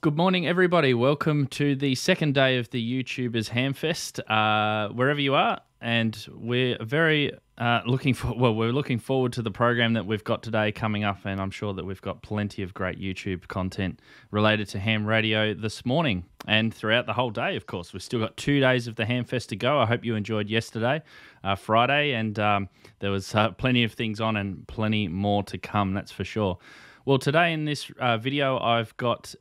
Good morning, everybody. Welcome to the second day of the YouTubers Hamfest, wherever you are. And we're very looking forward to the program that we've got today coming up. And I'm sure that we've got plenty of great YouTube content related to ham radio this morning and throughout the whole day, of course. We've still got 2 days of the Hamfest to go. I hope you enjoyed yesterday, Friday, and there was plenty of things on and plenty more to come, that's for sure. Well, today in this video, I've got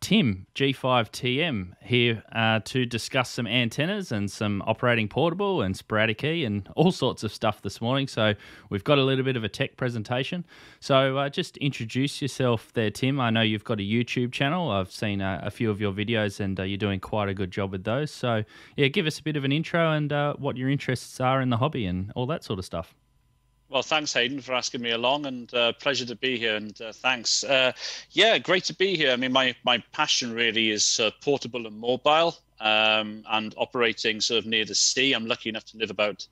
Tim, G5TM, here to discuss some antennas and some operating portable and sporadic E and all sorts of stuff this morning. So we've got a little bit of a tech presentation. So just introduce yourself there, Tim. I know you've got a YouTube channel. I've seen a few of your videos, and you're doing quite a good job with those. So yeah, give us a bit of an intro and what your interests are in the hobby and all that sort of stuff. Well, thanks, Hayden, for asking me along, and pleasure to be here, and thanks. Yeah, great to be here. I mean, my passion really is portable and mobile, and operating sort of near the sea. I'm lucky enough to live about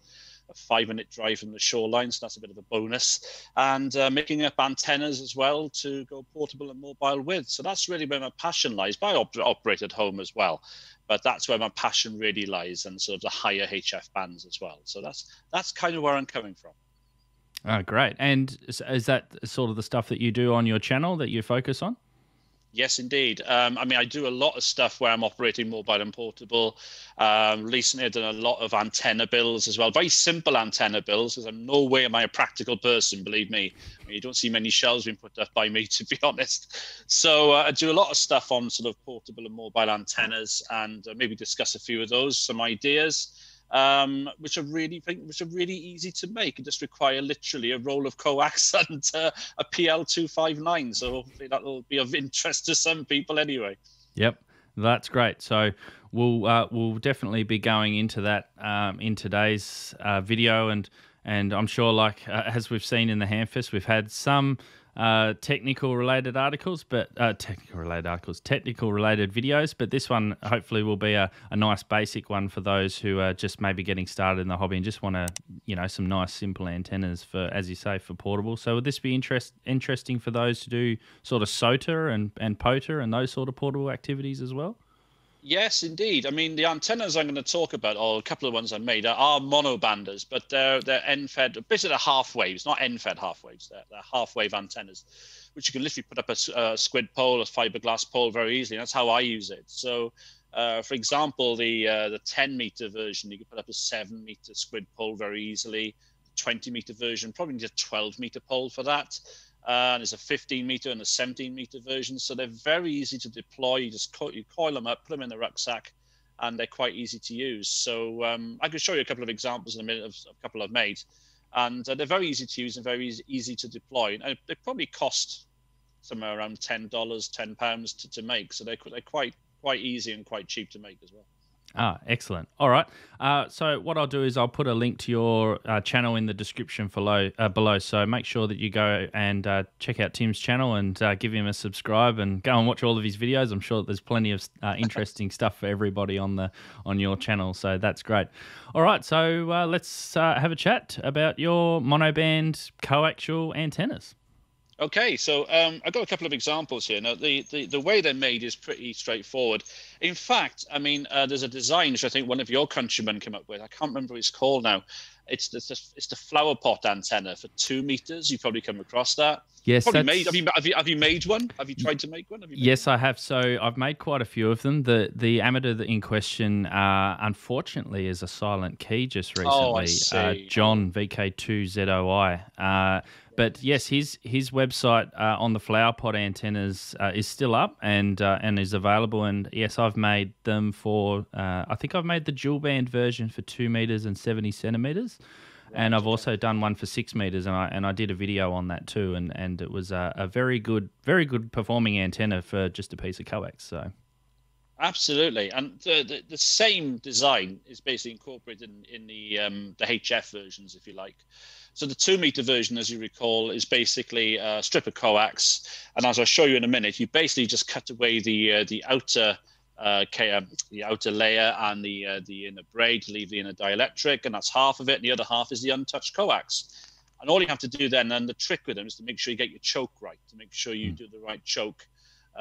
a 5-minute drive from the shoreline, so that's a bit of a bonus. And making up antennas as well to go portable and mobile with. So that's really where my passion lies. But I operate at home as well, but that's where my passion really lies, and sort of the higher HF bands as well. So that's kind of where I'm coming from. Oh, great. And is that sort of the stuff that you do on your channel that you focus on? Yes, indeed. I mean, I do a lot of stuff where I'm operating mobile and portable. Recently, I've done a lot of antenna builds as well. Very simple antenna builds, because I'm no way am I a practical person, believe me. I mean, you don't see many shelves being put up by me, to be honest. So I do a lot of stuff on sort of portable and mobile antennas, and maybe discuss a few of those, some ideas. Which are really easy to make and just require literally a roll of coax and a PL259. So hopefully that will be of interest to some people anyway. Yep, that's great. So we'll definitely be going into that in today's video, and I'm sure, like as we've seen in the Hamfest, we've had some technical related videos, but this one hopefully will be a nice basic one for those who are just maybe getting started in the hobby and just want to, you know, some nice simple antennas for, as you say, for portable. So would this be interesting for those who do sort of SOTA and POTA and those sort of portable activities as well? Yes, indeed. I mean, the antennas I'm going to talk about, or a couple of ones I made, are monobanders, but they're end-fed, basically half waves, not end-fed half waves, they're half-wave antennas, which you can literally put up a squid pole, a fiberglass pole very easily. That's how I use it. So, for example, the 10-meter version, you can put up a 7-meter squid pole very easily. 20-meter version, probably need a 12-meter pole for that. And there's a 15-meter and a 17-meter version, so they're very easy to deploy. You just coil them up, put them in the rucksack, and they're quite easy to use. So I could show you a couple of examples in a minute of a couple I've made, and they're very easy to use and very easy to deploy. And they probably cost somewhere around $10, £10 to make, so they're quite easy and quite cheap to make as well. Ah, excellent. All right. So what I'll do is I'll put a link to your channel in the description below. So make sure that you go and check out Tim's channel and give him a subscribe and go and watch all of his videos. I'm sure that there's plenty of interesting stuff for everybody on your channel. So that's great. All right. So let's have a chat about your monoband coaxial antennas. Okay, so I've got a couple of examples here. Now, the way they're made is pretty straightforward. In fact, I mean, there's a design which I think one of your countrymen came up with. I can't remember what it's called now. It's the flower pot antenna for 2 meters. You've probably come across that. Yes, have you made one? Have you tried to make one? Yes, I have. So I've made quite a few of them. The amateur in question, unfortunately, is a silent key just recently. Oh, I see. John, VK0 but yes, his website on the flower pot antennas is still up and is available. And yes, I've made them for. I think I've made the dual band version for 2 meters and 70 centimeters. And I've also done one for 6 meters, and I did a video on that too, and it was a very good performing antenna for just a piece of coax. So, absolutely, and the same design is basically incorporated in the HF versions, if you like. So the 2 meter version, as you recall, is basically a strip of coax, and as I'll show you in a minute, you basically just cut away the outer layer and the inner braid, leave the inner dielectric, and that's half of it. And the other half is the untouched coax. And all you have to do then, and the trick with them, is to make sure you get your choke right, to make sure you do the right choke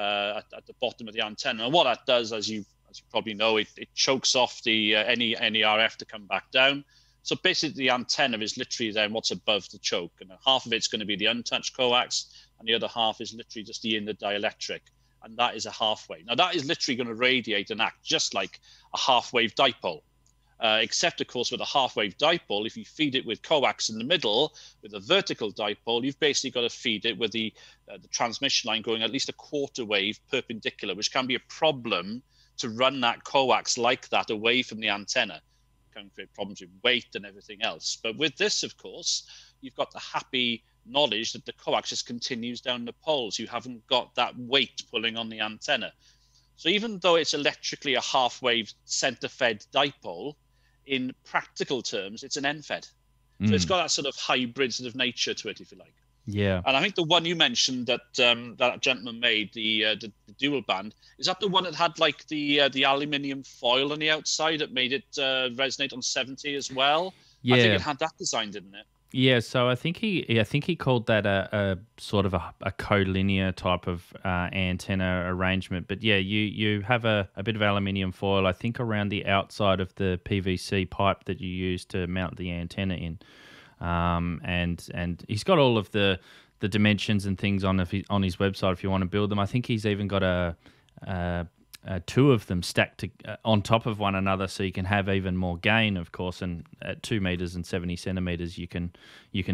at the bottom of the antenna. And what that does, as you probably know, it chokes off the any RF to come back down. So basically, the antenna is literally then what's above the choke, and half of it's going to be the untouched coax, and the other half is literally just the inner dielectric, and that is a half wave. Now, that is literally going to radiate and act just like a half wave dipole, except, of course, with a half wave dipole, if you feed it with coax in the middle, with a vertical dipole, you've basically got to feed it with the transmission line going at least a quarter wave perpendicular, which can be a problem to run that coax like that away from the antenna. Can create problems with weight and everything else. But with this, of course, you've got the happy knowledge that the coax just continues down the poles. You haven't got that weight pulling on the antenna. So even though it's electrically a half-wave centre-fed dipole, in practical terms, it's an end-fed. Mm. So it's got that sort of hybrid sort of nature to it, if you like. Yeah. And I think the one you mentioned that that gentleman made, the dual band, is that the one that had like the aluminium foil on the outside that made it resonate on 70 as well? Yeah. I think it had that design, didn't it? Yeah. So I think he called that a sort of a collinear type of antenna arrangement. But yeah, you have a bit of aluminium foil, I think, around the outside of the PVC pipe that you use to mount the antenna in. And he's got all of the dimensions and things on his website if you want to build them. I think he's even got a two of them stacked on top of one another, so you can have even more gain, of course. And at 2 meters and 70 centimeters, you can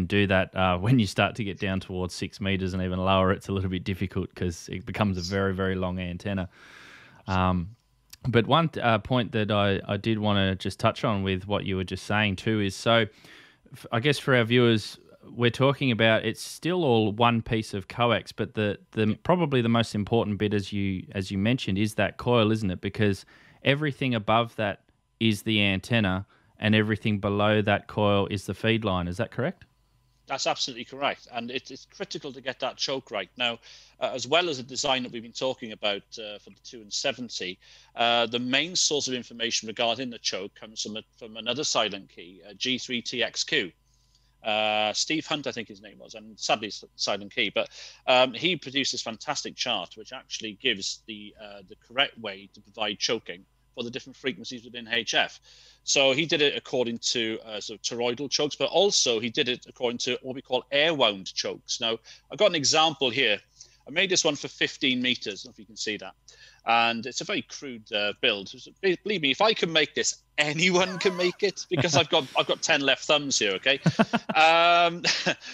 do that. When you start to get down towards 6 meters and even lower, it's a little bit difficult because it becomes a very, very long antenna. But one point that I did want to just touch on with what you were just saying too is, so I guess for our viewers, we're talking about it's still all one piece of coax, but the probably the most important bit, as you mentioned, is that coil, isn't it? Because everything above that is the antenna, and everything below that coil is the feed line. Is that correct? That's absolutely correct, and it's critical to get that choke right. Now, as well as the design that we've been talking about for the 2 and 70, the main source of information regarding the choke comes from another silent key, G3TXQ. Steve Hunt, I think his name was, and sadly it's silent key, but he produced this fantastic chart which actually gives the correct way to provide choking for the different frequencies within HF. So he did it according to sort of toroidal chokes, but also he did it according to what we call air-wound chokes. Now, I've got an example here. I made this one for 15 meters, I don't know if you can see that. And it's a very crude build. Believe me, if I can make this, anyone can make it, because I've got 10 left thumbs here, okay?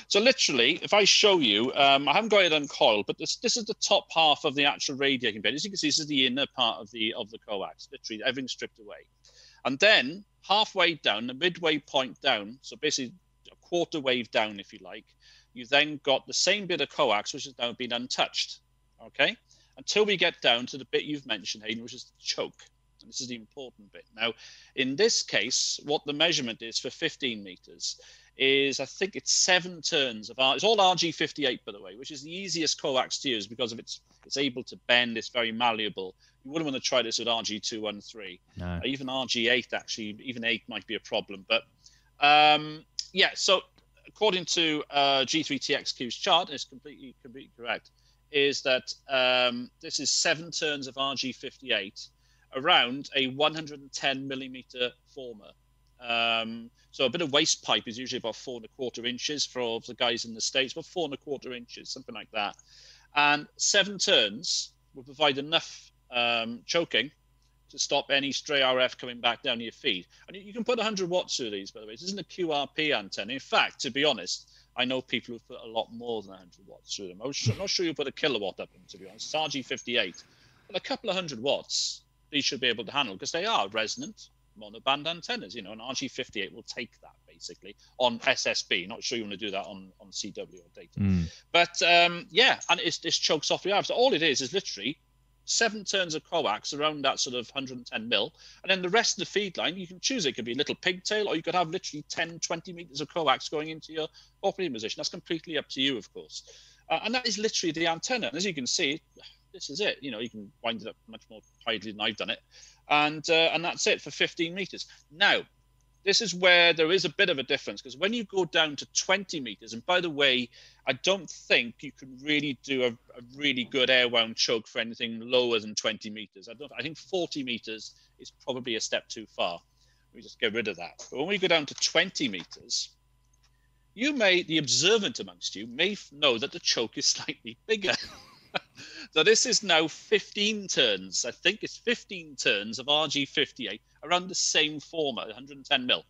So literally, if I show you, I haven't got it uncoiled, but this is the top half of the actual radiating bed. As you can see, this is the inner part of the coax, literally everything's stripped away. And then halfway down, the midway point down, so basically a quarter wave down, if you like, you then got the same bit of coax, which has now been untouched, okay? Until we get down to the bit you've mentioned, Hayden, which is the choke. And this is the important bit. Now, in this case, what the measurement is for 15 meters is, I think it's 7 turns of it's all RG58, by the way, which is the easiest coax to use because of it's able to bend, it's very malleable. You wouldn't want to try this with RG213. No. Even RG8, actually, even 8 might be a problem. But, yeah, so according to G3TXQ's chart, it's completely correct, is that this is 7 turns of RG58 around a 110 millimeter former. So a bit of waste pipe is usually about 4¼ inches for the guys in the States, but 4¼ inches, something like that. And 7 turns will provide enough choking to stop any stray RF coming back down your feed. And you can put 100 watts through these, by the way. This isn't a QRP antenna. In fact, to be honest, I know people who've put a lot more than 100 watts through them. I'm not sure you put a kilowatt up them, to be honest. It's RG58. But a couple of 100 watts, these should be able to handle because they are resonant monoband antennas, you know, and RG58 will take that basically on SSB. Not sure you want to do that on CW or data. Mm. But yeah, and it's chokes off the RF. So all it is literally 7 turns of coax around that sort of 110 mil. And then the rest of the feed line, you can choose. It could be a little pigtail, or you could have literally 10, 20 meters of coax going into your operating position. That's completely up to you, of course. And that is literally the antenna. And as you can see, this is it. You know, you can wind it up much more tightly than I've done it. And that's it for 15 meters. Now, This is where there is a bit of a difference, because when you go down to 20 meters, and by the way, I don't think you can really do a really good air wound choke for anything lower than 20 meters. I think 40 meters is probably a step too far. We just get rid of that. But when we go down to 20 meters, you may, the observant amongst you may know that the choke is slightly bigger. So this is now 15 turns. I think it's 15 turns of RG58 around the same format, 110 mil.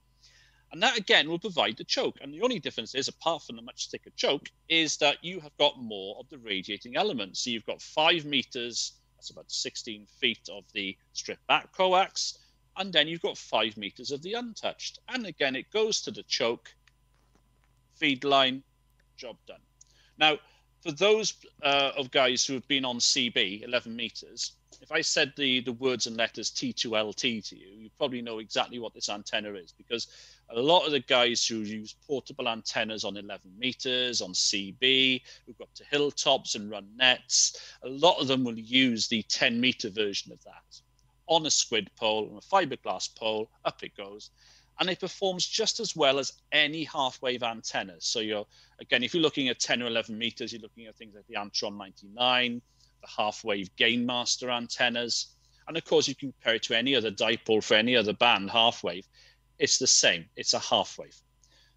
And that, again, will provide the choke. And the only difference is, apart from the much thicker choke, is that you have got more of the radiating elements. So you've got 5 meters, that's about 16 feet of the stripped back coax. And then you've got 5 meters of the untouched. And again, it goes to the choke, feed line, job done. Now, for those of guys who have been on CB, 11 meters, if I said the words and letters T2LT to you, you probably know exactly what this antenna is, because a lot of the guys who use portable antennas on 11 meters, on CB, who go up to hilltops and run nets, a lot of them will use the 10-meter version of that. On a squid pole, on a fiberglass pole, up it goes. And it performs just as well as any half-wave antenna. So you're, again, if you're looking at 10 or 11 meters, you're looking at things like the Antron 99, the half-wave Gainmaster antennas. And of course, you can compare it to any other dipole for any other band, half-wave. It's the same. It's a half-wave.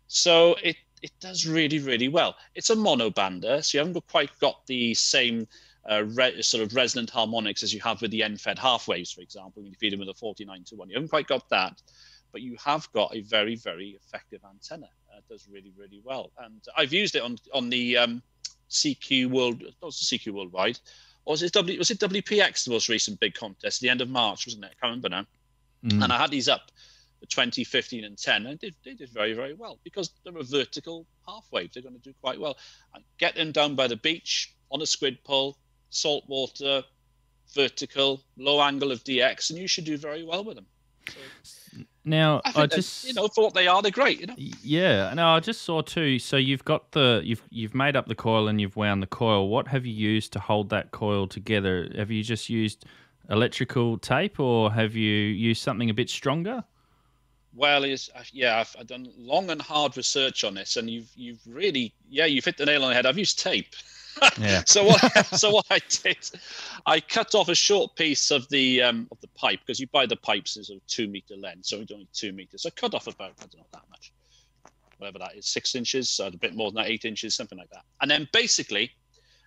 So it does really, really well. It's a monobander, so you haven't quite got the same sort of resonant harmonics as you have with the end-fed half-waves, for example, when you feed them with a 49:1. You haven't quite got that. But you have got a very, very effective antenna. It does really, really well. And I've used it on the CQ Worldwide. Or was it WPX, the most recent big contest, the end of March, wasn't it? I can't remember now. Mm. And I had these up for 20, 15, and 10. And they did very, very well, because they're a vertical half-wave. They're going to do quite well. And get them down by the beach, on a squid pole, salt water, vertical, low angle of DX, and you should do very well with them. So, now I just, you know, for what they are, they're great. You know? Yeah. No, I just saw too. So you've got you've made up the coil and you've wound the coil. What have you used to hold that coil together? Have you just used electrical tape, or have you used something a bit stronger? Well, I've done long and hard research on this, and you've really, you've hit the nail on the head. I've used tape. Yeah. So what I did, I cut off a short piece of the pipe, because you buy the pipes as a 2-meter length, so we don't need 2 meters. So I cut off about, I don't know, that much, whatever that is, 6 inches, so a bit more than that, 8 inches, something like that. And then basically,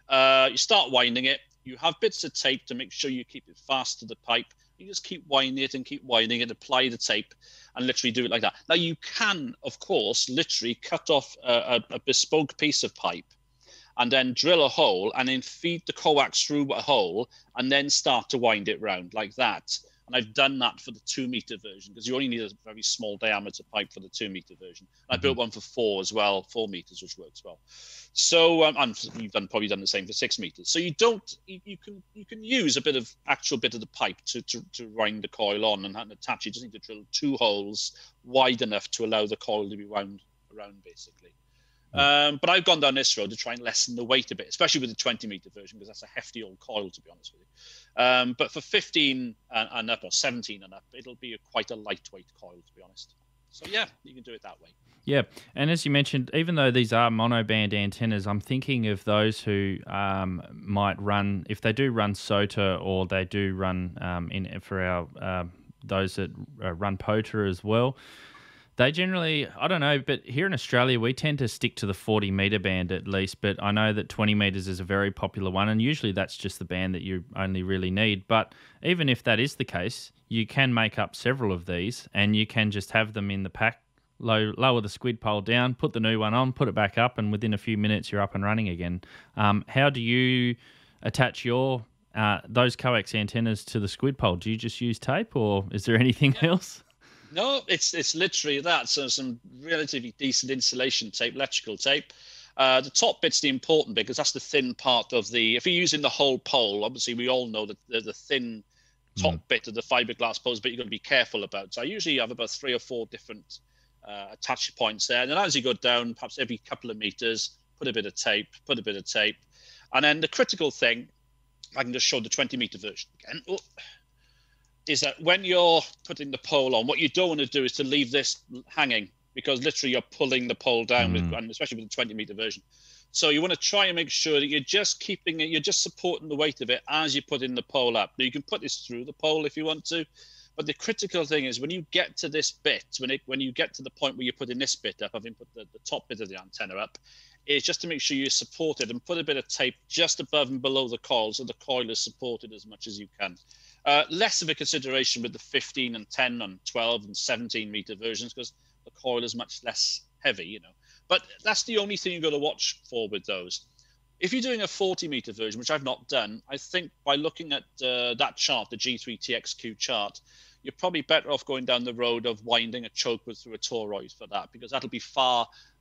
you start winding it. You have bits of tape to make sure you keep it fast to the pipe. You just keep winding it, apply the tape, and literally do it like that. Now you can, of course, literally cut off a bespoke piece of pipe, and then drill a hole, and then feed the coax through a hole, and then start to wind it round like that. And I've done that for the 2-meter version, because you only need a very small diameter pipe for the 2-meter version. And I built one for 4 as well, 4 meters, which works well. So and you've probably done the same for 6 meters. So you can use a bit of the pipe to wind the coil on and attach it. You just need to drill 2 holes wide enough to allow the coil to be wound around, basically. But I've gone down this road to try and lessen the weight a bit, especially with the 20-meter version, because that's a hefty old coil, to be honest with you. But for 15 and up, or 17 and up, it'll be quite a lightweight coil, to be honest. So, yeah, you can do it that way. Yeah, and as you mentioned, even though these are monoband antennas, I'm thinking of those who might run, if they do run SOTA, or they do run, those that run POTA as well. They generally, I don't know, but here in Australia, we tend to stick to the 40-meter band at least, but I know that 20 meters is a very popular one, and usually that's just the band that you only really need. But even if that is the case, you can make up several of these, and you can just have them in the pack, lower the squid pole down, put the new one on, put it back up, and within a few minutes you're up and running again. How do you attach your those coax antennas to the squid pole? Do you just use tape, or is there anything else? No, it's literally that. So some relatively decent insulation tape, electrical tape. The top bit's the important bit, because that's the thin part of the... If you're using the whole pole, obviously we all know that the thin top bit of the fiberglass poles, but you've got to be careful about. So I usually have about 3 or 4 different attach points there. And then as you go down, perhaps every couple of meters, put a bit of tape. And then the critical thing, I can just show the 20-meter version again. Oh. is that when you're putting the pole on, what you don't want to do is to leave this hanging, because literally you're pulling the pole down, with, and especially with the 20-meter version. So you want to try and make sure that you're just keeping it, you're just supporting the weight of it as you put in the pole up. Now you can put this through the pole if you want to, but the critical thing is when you get to this bit, when you get to the point where you're putting this bit up, having put the top bit of the antenna up, is just to make sure you support it and put a bit of tape just above and below the coil so the coil is supported as much as you can. Less of a consideration with the 15 and 10 and 12 and 17-meter versions because the coil is much less heavy, you know. But that's the only thing you've got to watch for with those. If you're doing a 40-meter version, which I've not done, I think by looking at that chart, the G3TXQ chart, you're probably better off going down the road of winding a choke through a toroid for that, because that'll be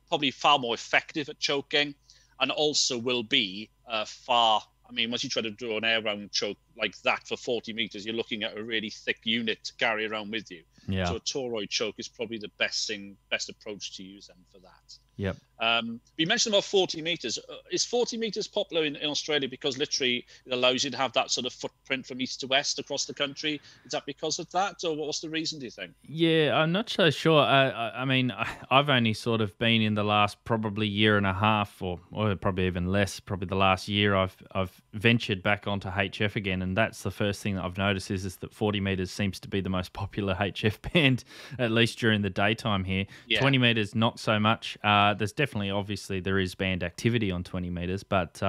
probably far more effective at choking, and also will be I mean, once you try to do an air round choke like that for 40 meters, you're looking at a really thick unit to carry around with you. Yeah. So a toroid choke is probably the best approach to use then for that. Yep. You mentioned about 40 meters. Is 40 meters popular in Australia because literally it allows you to have that sort of footprint from east to west across the country? Is that because of that, or what's the reason, do you think? Yeah, I'm not so sure. I mean, I've only sort of been in the last probably year and a half, or probably even less, probably the last year I've ventured back onto HF again, and that's the first thing that I've noticed is that 40 meters seems to be the most popular HF band, at least during the daytime here. Yeah. 20 meters, not so much. There's definitely, obviously, there is band activity on 20 meters, but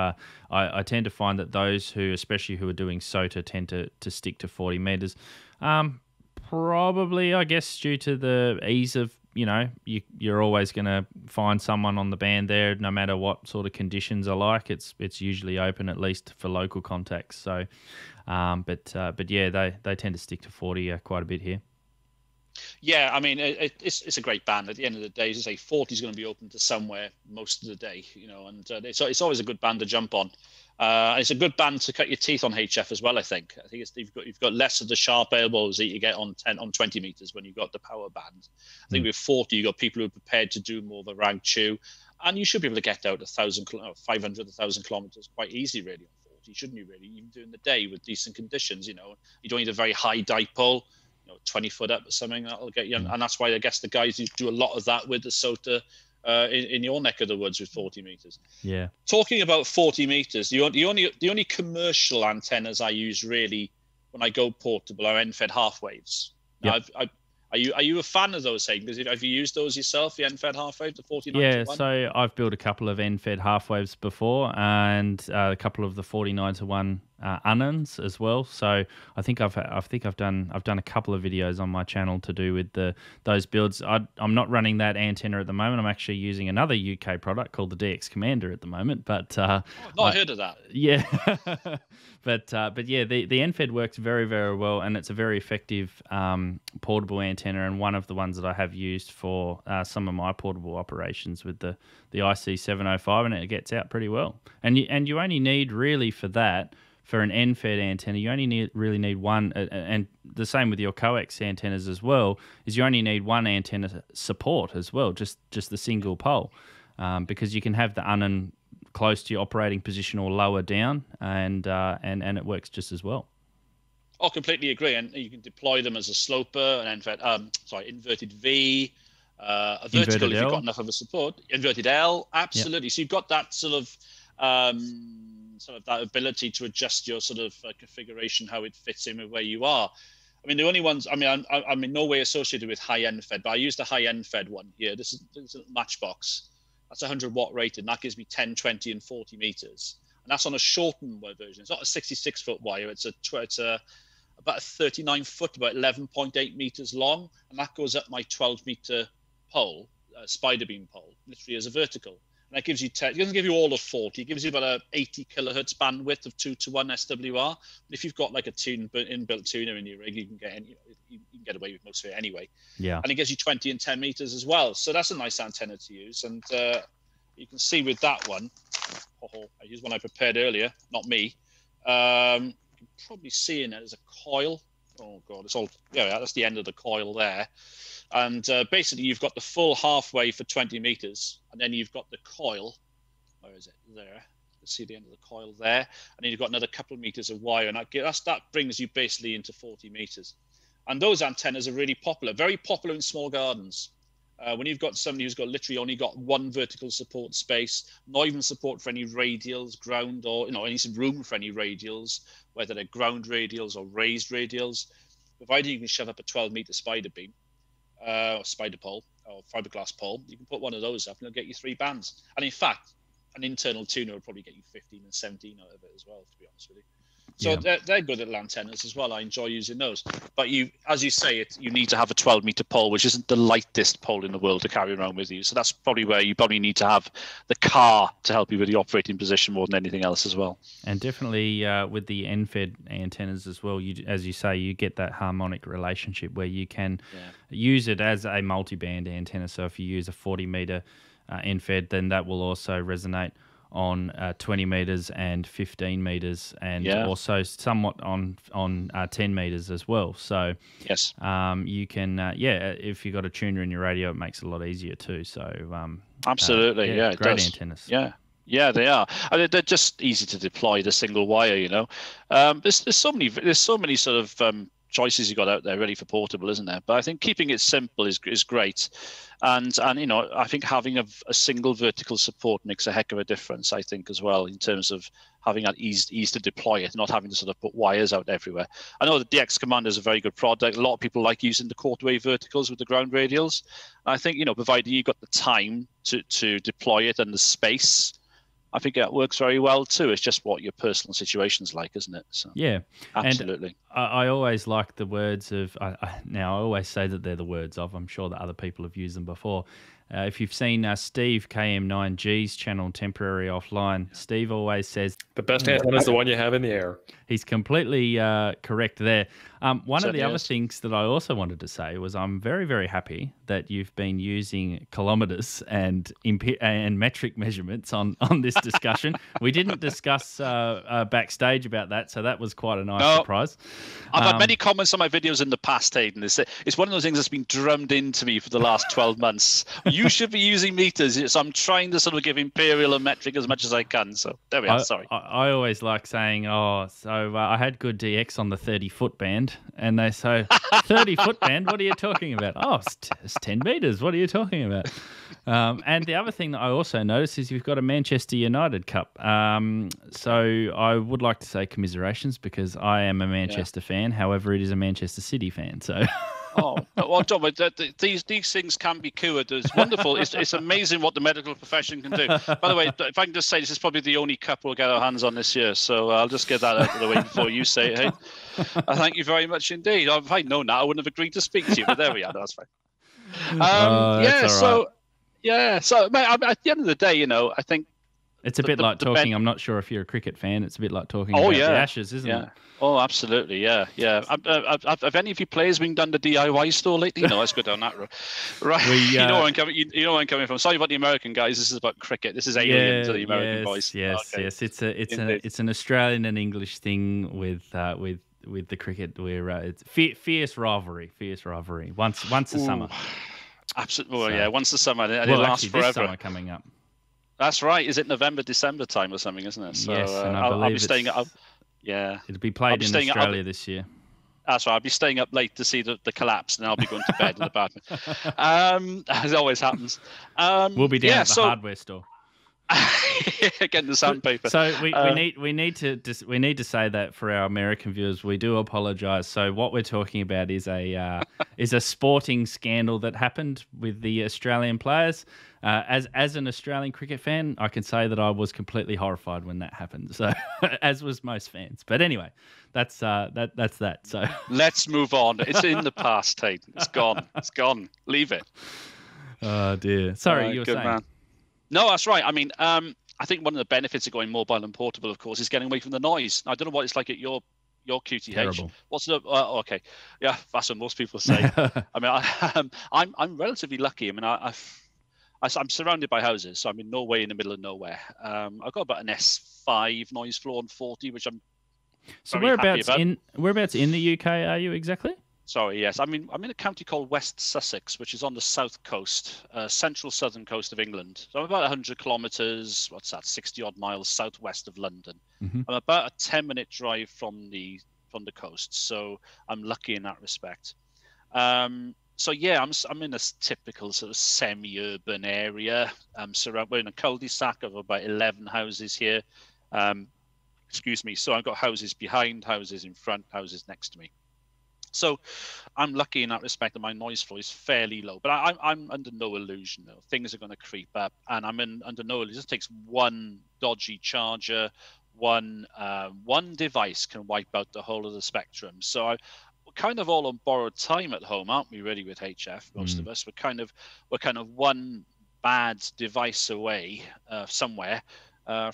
I tend to find that those who, especially who are doing SOTA, tend to stick to 40 meters. Probably, I guess, due to the ease of, you know, you're always going to find someone on the band there, no matter what sort of conditions are like. It's usually open, at least for local contacts. So, but yeah, they tend to stick to 40 quite a bit here. Yeah, I mean, it's a great band. At the end of the day, as I say, 40 is going to be open to somewhere most of the day, you know, and it's always a good band to jump on. It's a good band to cut your teeth on HF as well, I think. I think you've got less of the sharp elbows that you get on 20 meters when you've got the power band. I think with 40, you've got people who are prepared to do more of a rag chew, and you should be able to get out 500, 1,000 kilometers quite easy, really, on 40, shouldn't you, really? Even during the day with decent conditions, you know, you don't need a very high dipole. 20-foot up or something, that'll get you. And that's why I guess the guys who do a lot of that with the SOTA in your neck of the woods with 40 meters. Yeah. Talking about 40 meters, the only commercial antennas I use really when I go portable are NFED half waves. Now, yep. Are you a fan of those, Hayden? Because have you used those yourself, the NFED half wave, the 4091? Yeah, so I've built a couple of NFED half waves before, and a couple of the 4091 Unnons as well. So I think I've done a couple of videos on my channel to do with those builds. I'm not running that antenna at the moment. I'm actually using another UK product called the DX Commander at the moment. But not heard of that. Yeah, but yeah, the NFED works very, very well, and it's a very effective portable antenna, and one of the ones that I have used for some of my portable operations with the IC705, and it gets out pretty well. And you only need really for that. For an NFED antenna, you only really need one, and the same with your coax antennas as well, is you only need one antenna support as well, just the single pole, because you can have the unnon close to your operating position or lower down, and it works just as well. I completely agree, and you can deploy them as a sloper, an NFED, inverted V, a vertical inverted if you've got enough of a support, inverted L, absolutely. Yep. So you've got that sort of that ability to adjust your sort of configuration, how it fits in with where you are. I mean, the only ones, I mean, I'm in no way associated with high-end fed, but I use the high-end fed one here. This is a Matchbox. That's 100-watt rated, and that gives me 10, 20, and 40 meters. And that's on a shortened version. It's not a 66-foot wire. It's about a 39-foot, about 11.8 meters long, and that goes up my 12-meter pole, spider beam pole, literally as a vertical. That gives you it doesn't give you all of 40. It gives you about a 80 kilohertz bandwidth of 2:1 SWR. But if you've got like a inbuilt tuner in your rig, you can get away with most of it anyway. Yeah. And it gives you 20 and 10 meters as well. So that's a nice antenna to use. And you can see with that one, I used one I prepared earlier, not me. You can probably see in it as a coil. Oh god, it's all that's the end of the coil there. And basically, you've got the full half wave for 20 meters, and then you've got the coil. Where is it? There. see the end of the coil there, and then you've got another couple of meters of wire, and that brings you basically into 40 meters. And those antennas are really popular, very popular in small gardens. When you've got somebody who's got literally only got one vertical support space, not even support for any radials, ground, or any room for any radials, whether they're ground radials or raised radials, provided you can shove up a 12-meter spider beam, or spider pole, or fiberglass pole, you can put one of those up and it'll get you 3 bands. And in fact, an internal tuner will probably get you 15 and 17 out of it as well, to be honest with you. So yeah, they're good little antennas as well. I enjoy using those. But as you say, you need to have a 12-meter pole, which isn't the lightest pole in the world to carry around with you. So that's probably where you probably need to have the car to help you with the operating position more than anything else as well. And definitely with the NFED antennas as well, as you say, you get that harmonic relationship where you can use it as a multi-band antenna. So if you use a 40-meter NFED, then that will also resonate on 20 meters and 15 meters, and also somewhat on 10 meters as well. So yes, you can if you've got a tuner in your radio, it makes it a lot easier too. So absolutely, great antennas. Yeah, they are. I mean, they're just easy to deploy, the single wire. There's so many sort of choices you got out there really for portable, isn't there? But I think keeping it simple is great, and I think having a single vertical support makes a heck of a difference, I think, as well, in terms of having that ease to deploy it, not having to sort of put wires out everywhere. I know the DX Commander is a very good product. A lot of people like using the quarter-way verticals with the ground radials. I think providing you've got the time to deploy it and the space, I think that works very well too. It's just what your personal situation's like, isn't it? So, yeah, absolutely. And I always like the words of, now I always say that they're the words of, I'm sure that other people have used them before. If you've seen Steve KM9G's channel, Temporary Offline, Steve always says, the best antenna is the one you have in the air. He's completely correct there. One of the other things that I also wanted to say was I'm very, very happy that you've been using kilometres and metric measurements on this discussion. We didn't discuss backstage about that, so that was quite a nice surprise. I've had many comments on my videos in the past, Hayden. It's one of those things that's been drummed into me for the last 12 months. You should be using meters. So I'm trying to sort of give imperial and metric as much as I can. So there we are. Sorry. I always like saying, I had good DX on the 30-foot band. And they say, 30-foot band? What are you talking about? Oh, it's 10 meters. What are you talking about? And the other thing that I also noticed is you've got a Manchester United Cup. So I would like to say commiserations because I am a Manchester fan. However, it is a Manchester City fan. So... Oh, well, John, these things can be cured. It's wonderful. It's amazing what the medical profession can do. By the way, if I can just say, this is probably the only cup we'll get our hands on this year. So I'll just get that out of the way before you say it. Hey? Thank you very much indeed. If I'd known that, I wouldn't have agreed to speak to you. But there we are. That's fine. That's all right. So mate, at the end of the day, I think it's a bit like talking. I'm not sure if you're a cricket fan. It's a bit like talking about the Ashes, isn't it? Oh, absolutely, yeah. Have any of you players been done the DIY store lately? No, let's go down that road. Right, you know where I'm coming from. Sorry about the American guys. This is about cricket. This is alien to the American boys. Yes. It's an Australian and English thing with the cricket. Where it's fierce rivalry. Once the summer. Absolutely, once the summer. It lasts forever. This summer coming up. That's right. Is it November, December time or something? Isn't it? So, yes, and I'll be staying at. Yeah, it'll be played in Australia this year. That's right. I'll be staying up late to see the collapse, and I'll be going to bed in the bathroom. As always happens. We'll be down at the hardware store. Getting the sandpaper. So we need to say that for our American viewers, we do apologise. So what we're talking about is a sporting scandal that happened with the Australian players. As an Australian cricket fan, I can say that I was completely horrified when that happened. So, as was most fans. But anyway, that's that. So let's move on. It's in the past, Tate. It's gone. It's gone. Leave it. Oh dear. Sorry, you were saying. Man. No, that's right. I mean, I think one of the benefits of going mobile and portable, of course, is getting away from the noise. I don't know what it's like at your QTH. Terrible. What's the okay? Yeah, that's what most people say. I mean, I'm relatively lucky. I mean, I'm surrounded by houses, so I'm in no way in the middle of nowhere. I've got about an S5 noise floor on 40, which I'm very happy about. So whereabouts in the UK are you exactly? Sorry, yes. I'm in a county called West Sussex, which is on the south coast, central southern coast of England. So I'm about 100 kilometres, what's that, 60-odd miles southwest of London. Mm-hmm. I'm about a 10-minute drive from the coast, so I'm lucky in that respect. So yeah, I'm in a typical sort of semi-urban area. We're in a cul-de-sac of about 11 houses here. Excuse me. So I've got houses behind, houses in front, houses next to me. So I'm lucky in that respect that my noise floor is fairly low, but I'm under no illusion though. Things are going to creep up, and under no illusion. It just takes one dodgy charger, one device can wipe out the whole of the spectrum. So we're kind of all on borrowed time at home, aren't we? Really, with HF, most of us, we're kind of one bad device away somewhere.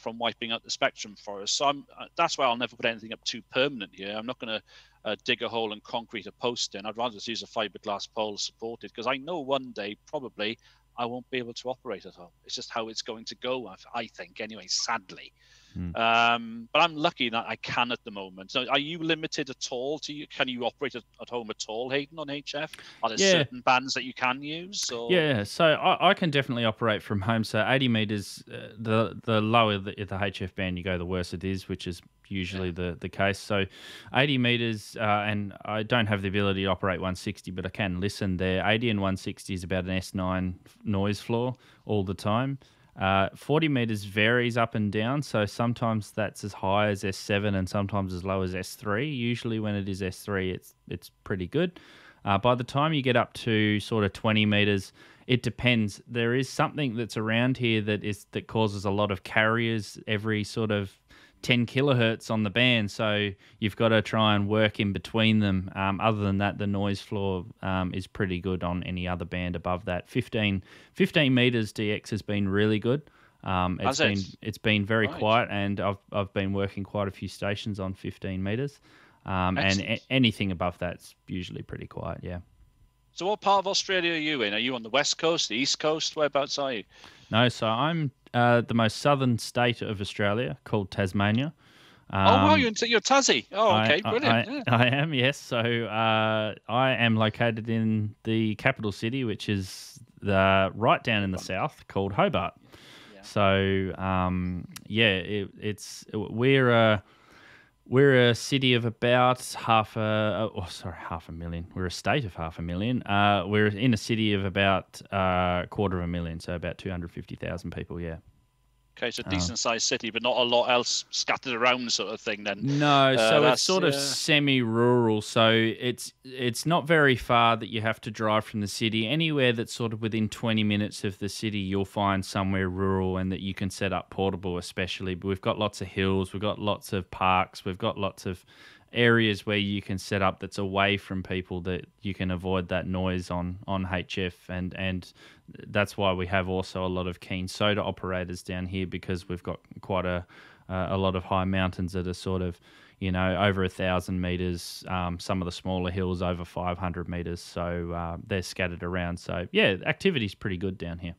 From wiping out the spectrum for us. So that's why I'll never put anything up too permanent here. I'm not going to dig a hole and concrete a post in. I'd rather just use a fiberglass pole supported, because I know one day probably I won't be able to operate at home. It's just how it's going to go, I think, anyway, sadly. But I'm lucky that I can at the moment. So are you limited at all? Can you operate at home at all, Hayden, on HF? Are there certain bands that you can use? Or? Yeah, so I can definitely operate from home. So 80 metres, the lower the HF band you go, the worse it is, which is usually the case. So 80 metres, and I don't have the ability to operate 160, but I can listen there. 80 and 160 is about an S9 noise floor all the time. 40 metres varies up and down, so sometimes that's as high as S7 and sometimes as low as S3. Usually when it is S3, it's pretty good. By the time you get up to sort of 20 metres, it depends. There is something that's around here that causes a lot of carriers every sort of 10 kilohertz on the band, so you've got to try and work in between them. Other than that, the noise floor is pretty good on any other band above that. 15 meters DX has been really good. It's been very quiet, and I've been working quite a few stations on 15 meters, and anything above that's usually pretty quiet. Yeah. So what part of Australia are you in? Are you on the west coast, the east coast? Whereabouts are you? No, so I'm the most southern state of Australia, called Tasmania. Oh, wow, you're Tassie. Oh, okay, brilliant. I am, yes. So I am located in the capital city, which is right down in the south, called Hobart. Yeah. So, We're a city of about half a million. We're a state of half a million. We're in a city of about a quarter of a million, so about 250,000 people, yeah. Okay, so decent-sized city, but not a lot else scattered around sort of thing then. No, so it's sort of semi-rural, so it's not very far that you have to drive from the city. Anywhere that's sort of within 20 minutes of the city, you'll find somewhere rural and that you can set up portable especially. But we've got lots of hills, we've got lots of parks, we've got lots of areas where you can set up that's away from people, that you can avoid that noise on HF, and that's why we have also a lot of keen soda operators down here, because we've got quite a lot of high mountains that are sort of, you know, over 1,000 meters, some of the smaller hills over 500 meters, so they're scattered around. So yeah, activity's pretty good down here.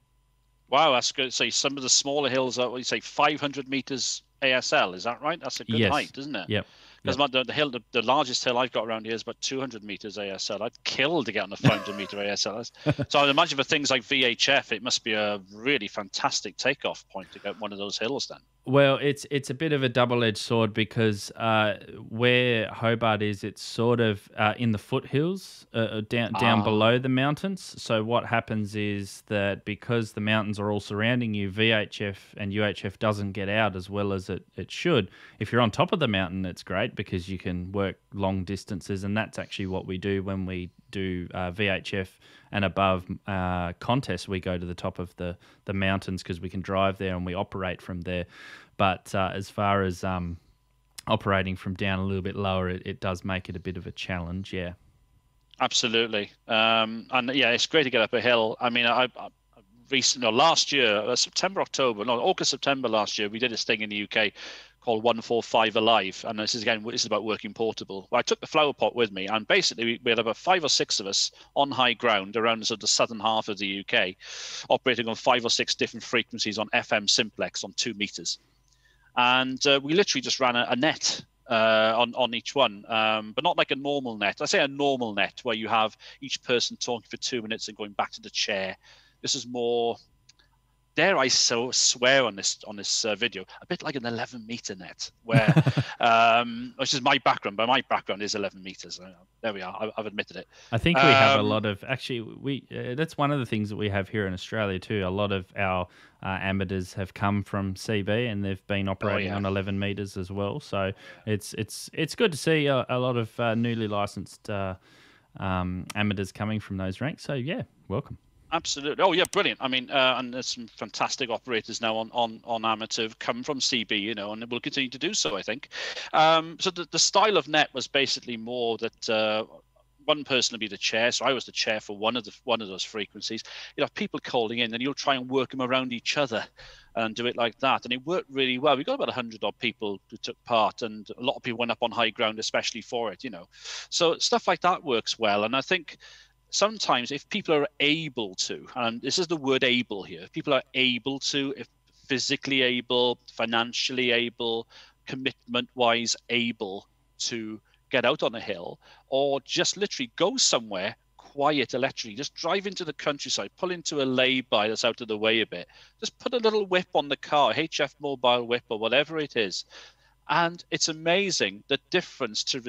Wow, that's good. So some of the smaller hills are, what you say, 500 meters ASL, is that right? That's a good height, isn't it? Yep. Because the largest hill I've got around here is about 200 meters ASL. I'd kill to get on a 500 meter ASL. So I'd imagine for things like VHF, it must be a really fantastic takeoff point to get one of those hills then. Well, it's a bit of a double-edged sword, because where Hobart is, it's sort of in the foothills, down below the mountains. So what happens is that because the mountains are all surrounding you, VHF and UHF doesn't get out as well as it should. If you're on top of the mountain, it's great because you can work long distances, and that's actually what we do when we do VHF and above contests. We go to the top of the mountains because we can drive there and we operate from there. But as far as operating from down a little bit lower, it does make it a bit of a challenge, yeah. Absolutely. And yeah, it's great to get up a hill. I mean, last year, August, September last year, we did this thing in the UK called 145 Alive, and this is about working portable. Well, I took the flower pot with me, and basically we had about 5 or 6 of us on high ground around sort of the southern half of the UK, operating on 5 or 6 different frequencies on FM simplex on 2 meters, and we literally just ran a net on each one, but not like a normal net. I say a normal net where you have each person talking for 2 minutes and going back to the chair. This is more, dare I so swear on this video, a bit like an 11-meter net, where which is my background, but my background is 11 meters. There we are. I've admitted it. I think we have a lot of, actually, that's one of the things that we have here in Australia too. A lot of our amateurs have come from CB and they've been operating on 11 meters as well. So it's good to see a lot of newly licensed amateurs coming from those ranks. So yeah, welcome. Absolutely. Oh yeah, brilliant. I mean, and there's some fantastic operators now on amateur who've come from CB, you know, and will continue to do so, I think. So the style of net was basically more that one person would be the chair, so I was the chair for one of those frequencies. You have people calling in, and you'll try and work them around each other, and do it like that. And it worked really well. We got about 100-odd people who took part, and a lot of people went up on high ground, especially for it, you know. So stuff like that works well, and I think. Sometimes if people are able to, and this is the word able here, if people are able to, if physically able, financially able, commitment-wise able to get out on a hill or just literally go somewhere quiet electrically, just drive into the countryside, pull into a lay-by that's out of the way a bit, just put a little whip on the car, HF mobile whip or whatever it is. And it's amazing the difference to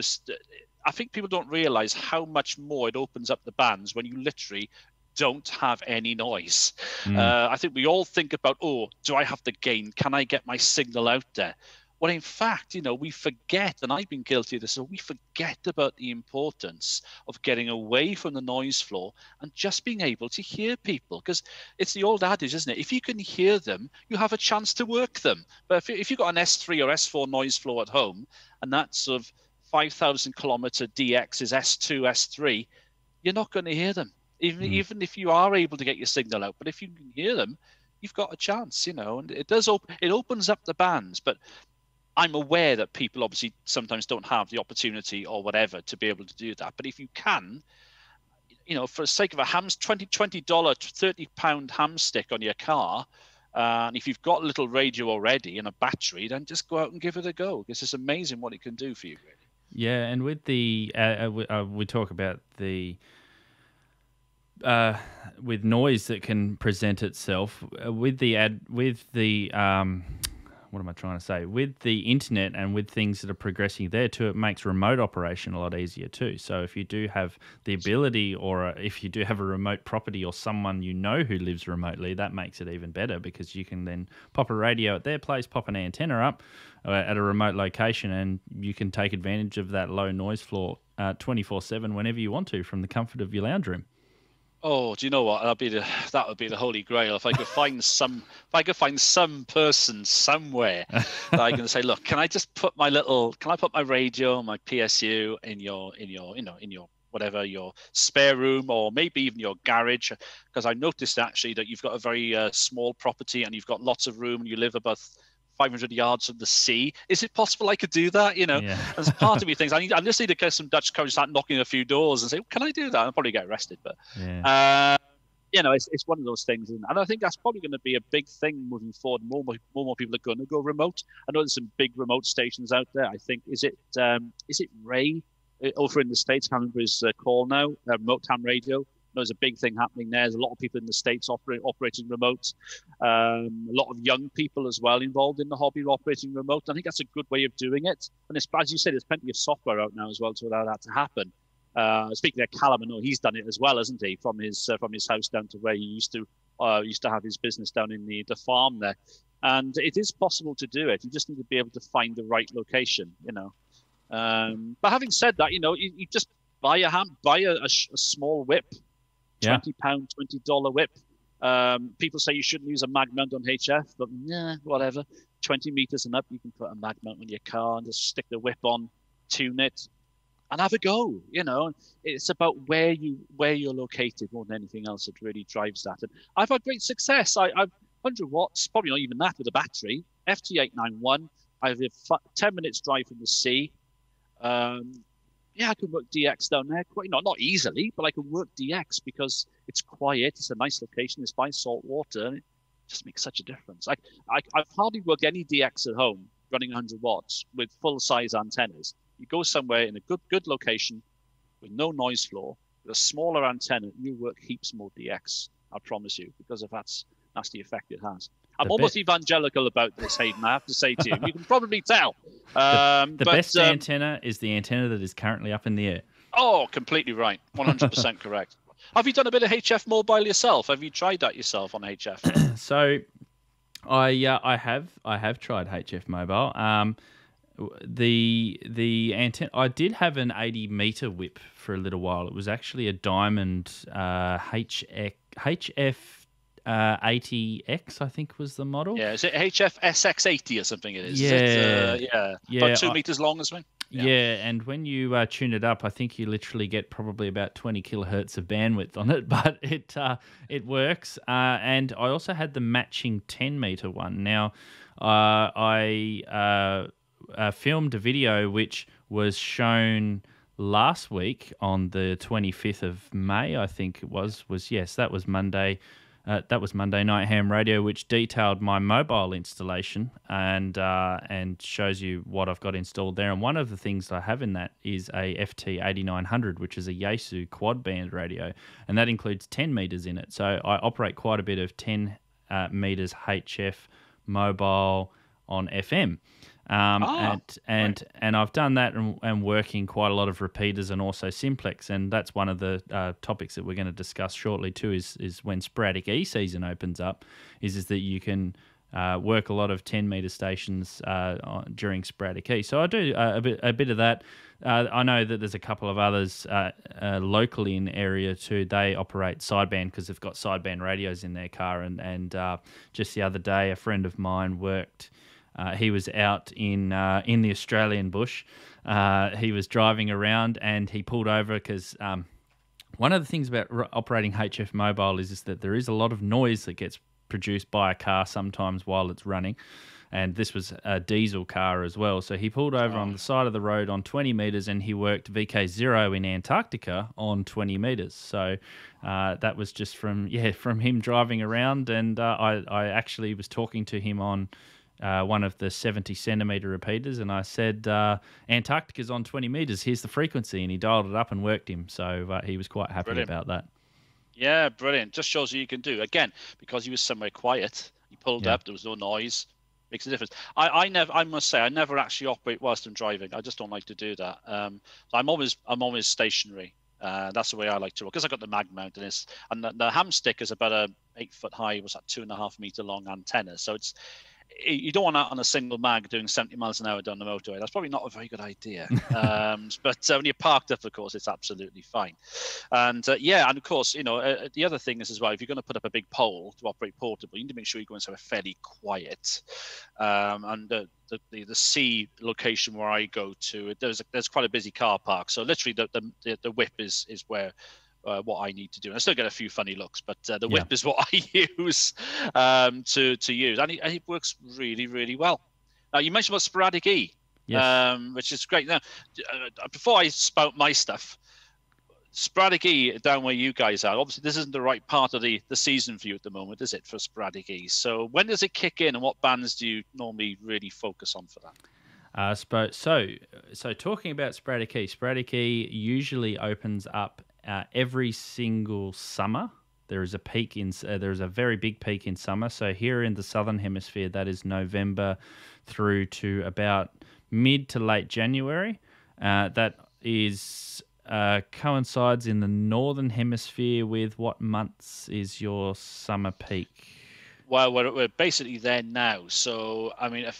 I think people don't realize how much more it opens up the bands when you literally don't have any noise. I think we all think about, oh, do I have the gain? Can I get my signal out there? Well, in fact, you know, we forget, and I've been guilty of this, so we forget about the importance of getting away from the noise floor and just being able to hear people, because it's the old adage, isn't it? If you can hear them, you have a chance to work them. But if you've got an S3 or S4 noise floor at home, and that's sort of 5,000-kilometer DX is S2, S3, you're not going to hear them, even if you are able to get your signal out. But if you can hear them, you've got a chance, you know, and it does it opens up the bands. But I'm aware that people obviously sometimes don't have the opportunity or whatever to be able to do that. But if you can, you know, for the sake of a $20, £30 ham stick on your car, and if you've got a little radio already and a battery, then just go out and give it a go. Because it's amazing what it can do for you, really. Yeah, and with the we talk about the with noise that can present itself with the internet and with things that are progressing there too, it makes remote operation a lot easier too. So if you do have the ability, or if you do have a remote property or someone you know who lives remotely, that makes it even better, because you can then pop a radio at their place, pop an antenna up at a remote location, and you can take advantage of that low noise floor 24/7 whenever you want to from the comfort of your lounge room. Oh, do you know what? That would be the holy grail. If I could find some person somewhere that I can say, look, can I just put my radio, my PSU in your whatever, your spare room, or maybe even your garage, because I noticed actually that you've got a very small property and you've got lots of room and you live about 500 yards from the sea. Is it possible I could do that? You know, yeah. As part of me thinks I just need to get some Dutch courage, start knocking a few doors and say, well, can I do that? I'll probably get arrested, but yeah. You know, it's one of those things, and I think that's probably going to be a big thing moving forward. More people are going to go remote. I know there's some big remote stations out there. I think is it Ray over in the States? I can't remember his call now. Remote Ham Radio. There's a big thing happening there. There's a lot of people in the States operating remote. A lot of young people as well involved in the hobby operating remote. I think that's a good way of doing it. And it's, as you said, there's plenty of software out now as well to allow that to happen. Speaking of Callum, I know he's done it as well, hasn't he? From his house down to where he used to have his business down in the farm there. And it is possible to do it. You just need to be able to find the right location, you know. But having said that, you know, you just buy a small whip. Yeah. £20, $20 whip. People say you shouldn't use a mag mount on HF, but nah, whatever. 20 meters and up, you can put a mag mount on your car and just stick the whip on, tune it, and have a go. You know, it's about where you're located more than anything else that really drives that. And I've had great success. I've 100 watts, probably not even that with a battery. FT-891. I have a 10 minutes drive from the sea. Yeah, I can work DX down there. Not easily, but I can work DX because it's quiet. It's a nice location. It's by salt water. And it just makes such a difference. I've hardly worked any DX at home running 100 watts with full-size antennas. You go somewhere in a good location with no noise floor, with a smaller antenna, you work heaps more DX, I promise you, because of that's the effect it has. I'm almost evangelical about this, Hayden, I have to say to you. You can probably tell. The best antenna is the antenna that is currently up in the air. Oh, completely right. 100% correct. Have you done a bit of HF mobile yourself? Have you tried that yourself on HF? So, I have tried HF mobile. The antenna, I did have an 80-meter whip for a little while. It was actually a diamond HF80X, I think was the model. Yeah, is it HF-SX80 or something? It is. Yeah, about 2 meters long or something. Yeah, and when you tune it up, I think you literally get probably about 20 kilohertz of bandwidth on it, but it works. And I also had the matching 10-meter one. Now, I filmed a video which was shown last week on the 25th of May, I think it was yes, that was Monday. That was Monday Night Ham Radio, which detailed my mobile installation and shows you what I've got installed there. And one of the things I have in that is a FT-8900, which is a Yaesu quad band radio, and that includes 10 meters in it. So I operate quite a bit of 10 meters HF mobile on FM. And I've done that and working quite a lot of repeaters and also simplex, and that's one of the topics that we're going to discuss shortly too is when Sporadic E season opens up is that you can work a lot of 10 meter stations during Sporadic E. So I do a bit of that. I know that there's a couple of others locally in the area too. They operate sideband because they've got sideband radios in their car, and just the other day a friend of mine worked. He was out in the Australian bush. He was driving around and he pulled over because one of the things about operating HF mobile is that there is a lot of noise that gets produced by a car sometimes while it's running. And this was a diesel car as well. So he pulled over on the side of the road on 20 metres and he worked VK0 in Antarctica on 20 metres. So that was just from him driving around. And I actually was talking to him on... one of the 70-centimetre repeaters, and I said, Antarctica's on 20 metres, here's the frequency, and he dialed it up and worked him, so he was quite happy about that. Yeah, brilliant. Just shows you can do. Again, because he was somewhere quiet, he pulled up, there was no noise, makes a difference. I must say, I never actually operate whilst I'm driving. I just don't like to do that. I'm always stationary. That's the way I like to work, because I've got the mag mount in this, and the ham stick is about a 8 foot high, was that 2.5 metre long antenna, so it's... You don't want that on a single mag doing 70 miles an hour down the motorway. That's probably not a very good idea. But when you're parked up, of course, it's absolutely fine. And and of course, the other thing is as well, if you're going to put up a big pole to operate portable, you need to make sure you're going somewhere fairly quiet. And the C location where I go to, there's quite a busy car park. So literally, the whip is where. What I need to do, and I still get a few funny looks, but the whip is what I use to use, and it works really, really well. Now you mentioned about Sporadic E, which is great. Now, before I spout my stuff, Sporadic E down where you guys are. Obviously, this isn't the right part of the season for you at the moment, is it? For Sporadic E, so when does it kick in, and what bands do you normally really focus on for that? So talking about Sporadic E, Sporadic E usually opens up. Every single summer, there is a peak in. There is a very big peak in summer. So here in the southern hemisphere, that is November through to about mid to late January. That is coincides in the northern hemisphere with what months is your summer peak? Well, we're basically there now. So I mean,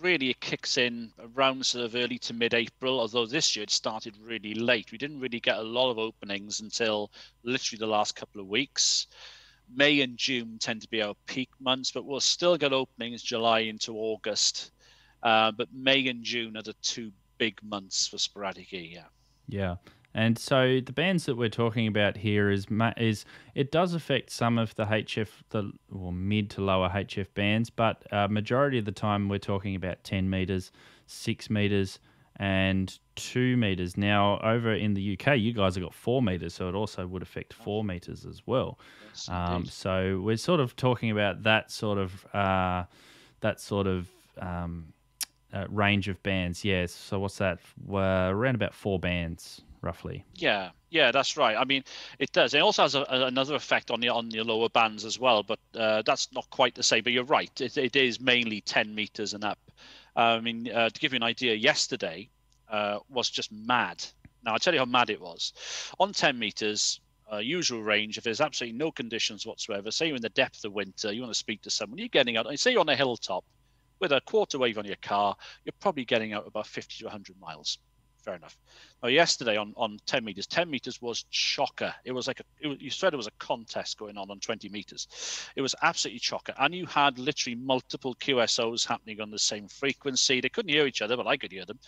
really it kicks in around sort of early to mid-April, although this year it started really late. We didn't really get a lot of openings until literally the last couple of weeks. May and June tend to be our peak months, but we'll still get openings July into August. But May and June are the two big months for Sporadic E, Yeah. And so the bands that we're talking about here is it does affect some of the HF, mid to lower HF bands, but majority of the time we're talking about 10 metres, 6 metres and 2 metres. Now, over in the UK, you guys have got 4 metres, so it also would affect 4 metres as well. Yes, so we're sort of talking about that sort of range of bands. Yes. So what's that? Around about 4 bands roughly. Yeah. Yeah, that's right. I mean, it does. It also has another effect on the lower bands as well, but that's not quite the same. But you're right. It is mainly 10 meters and up. I mean, to give you an idea, yesterday was just mad. Now, I'll tell you how mad it was. On 10 meters, usual range, if there's absolutely no conditions whatsoever, say you're in the depth of winter, you want to speak to someone, you're getting out, say you're on a hilltop with a quarter wave on your car, you're probably getting out about 50 to 100 miles. Fair enough. Now, yesterday on 10 meters, 10 meters was chocker. It was like you said it was a contest going on 20 meters. It was absolutely chocker. And you had literally multiple QSOs happening on the same frequency. They couldn't hear each other, but I could hear them.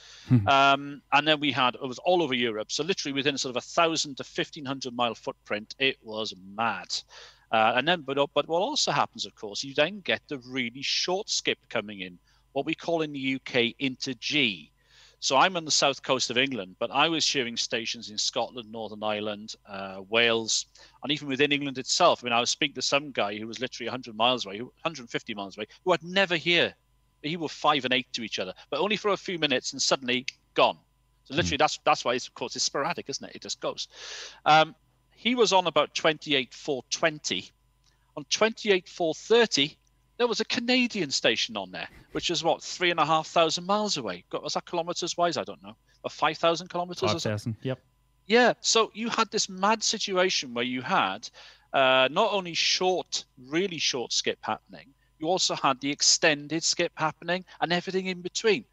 And then we had, it was all over Europe. So literally within sort of 1,000 to 1,500 mile footprint, it was mad. And then, but what also happens, of course, you then get the really short skip coming in, what we call in the UK inter-G. So I'm on the south coast of England, but I was shearing stations in Scotland, Northern Ireland, Wales, and even within England itself. I mean, I was speaking to some guy who was literally 100 miles away, 150 miles away, who I'd never hear. He were 5 and 8 to each other, but only for a few minutes and suddenly gone. So literally that's why it's, of course, it's sporadic, isn't it? It just goes. He was on about 28,420. On 28,430, there was a Canadian station on there, which is what, 3,500 miles away. Was that kilometers wise? I don't know. 5,000 kilometers? 5,000, yep. Yeah. So you had this mad situation where you had not only really short skip happening, you also had the extended skip happening and everything in between.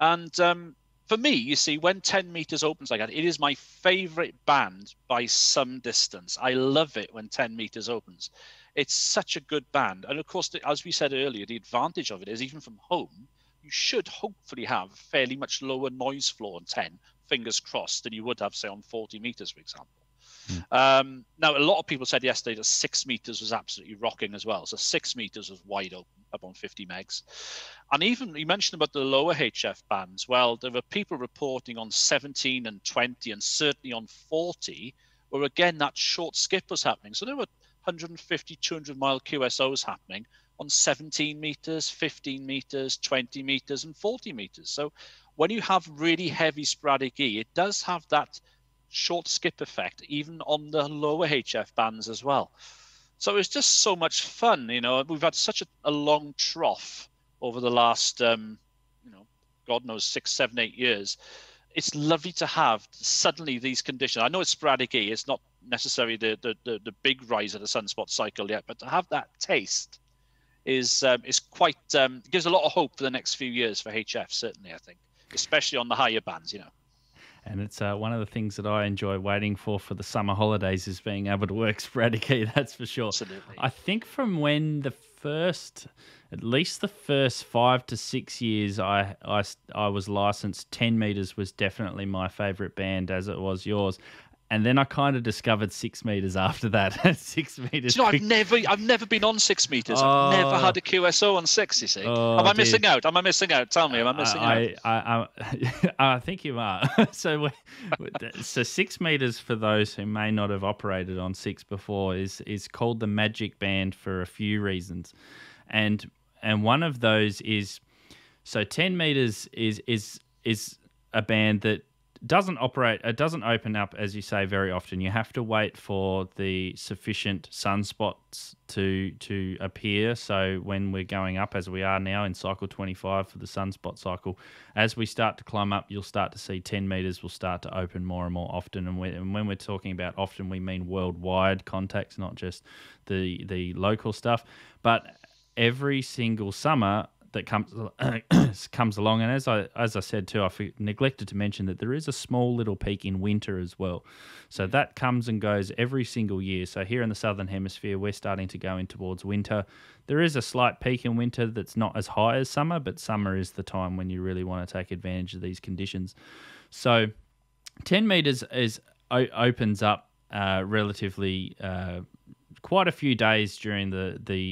And for me, you see, when 10 meters opens like that, it is my favorite band by some distance. I love it when 10 meters opens. It's such a good band. And of course, as we said earlier, the advantage of it is even from home, you should hopefully have a fairly much lower noise floor on 10, fingers crossed, than you would have, say, on 40 meters, for example. Now, a lot of people said yesterday that 6 meters was absolutely rocking as well. So 6 meters was wide open up on 50 megs. And even you mentioned about the lower HF bands. Well, there were people reporting on 17 and 20 and certainly on 40, where, again, that short skip was happening. So there were 150, 200 mile QSOs happening on 17 meters, 15 meters, 20 meters, and 40 meters. So when you have really heavy sporadic E, it does have that short skip effect, even on the lower HF bands as well. So it's just so much fun, you know. We've had such a long trough over the last, you know, God knows, 6, 7, 8 years. It's lovely to have suddenly these conditions. I know it's sporadic E, it's not necessarily the big rise of the sunspot cycle yet, but to have that taste is quite gives a lot of hope for the next few years for HF, certainly, I think, especially on the higher bands, you know. And it's one of the things that I enjoy waiting for the summer holidays is being able to work sporadic E, that's for sure. Absolutely. I think from when at least the first 5 to 6 years I was licensed, 10 meters was definitely my favorite band, as it was yours. And then I kind of discovered 6 meters after that. 6 meters. You know, I've never been on 6 meters. Oh. I've never had a QSO on 6. You see, oh, am I missing out? Am I missing out? Tell me, am I missing out? I think you are. So 6 meters, for those who may not have operated on 6 before, is called the magic band for a few reasons, and one of those is, so 10 meters is a band that doesn't open up, as you say, very often. You have to wait for the sufficient sunspots to appear. So when we're going up, as we are now in cycle 25 for the sunspot cycle, as we start to climb up, you'll start to see 10 meters will start to open more and more often. And when we're talking about often, we mean worldwide contacts, not just the local stuff. But every single summer that comes along, and as I said too, I neglected to mention that there is a small little peak in winter as well, so that comes and goes every single year. So here in the southern hemisphere, we're starting to go in towards winter. There is a slight peak in winter that's not as high as summer, but summer is the time when you really want to take advantage of these conditions. So 10 meters opens up relatively quite a few days during the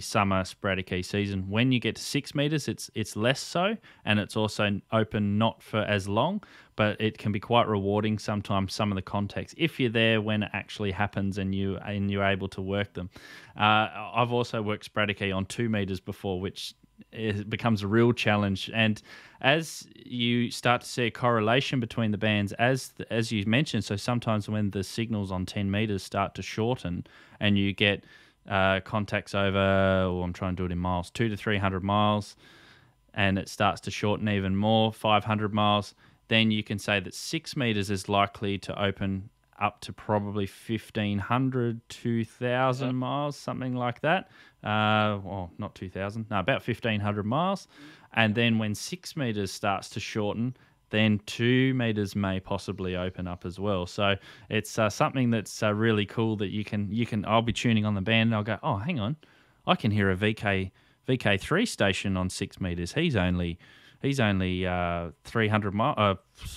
summer sporadic E season. When you get to 6 meters, it's less so, and it's also open not for as long, but it can be quite rewarding sometimes, some of the contacts, if you're there when it actually happens and you're able to work them. I've also worked sporadic E on 2 meters before, which it becomes a real challenge. And as you start to see a correlation between the bands, as you mentioned, so sometimes when the signals on 10 meters start to shorten and you get contacts over, or I'm trying to do it in miles, 200 to 300 miles, and it starts to shorten even more, 500 miles, then you can say that 6 meters is likely to open up to probably 1,500, 2,000 miles, something like that. Well, not 2,000, no, about 1,500 miles. And then when 6 meters starts to shorten, then 2 meters may possibly open up as well. So it's something that's really cool that you can. I'll be tuning on the band and I'll go, oh, hang on, I can hear a VK3 station on 6 meters. He's only 300 miles.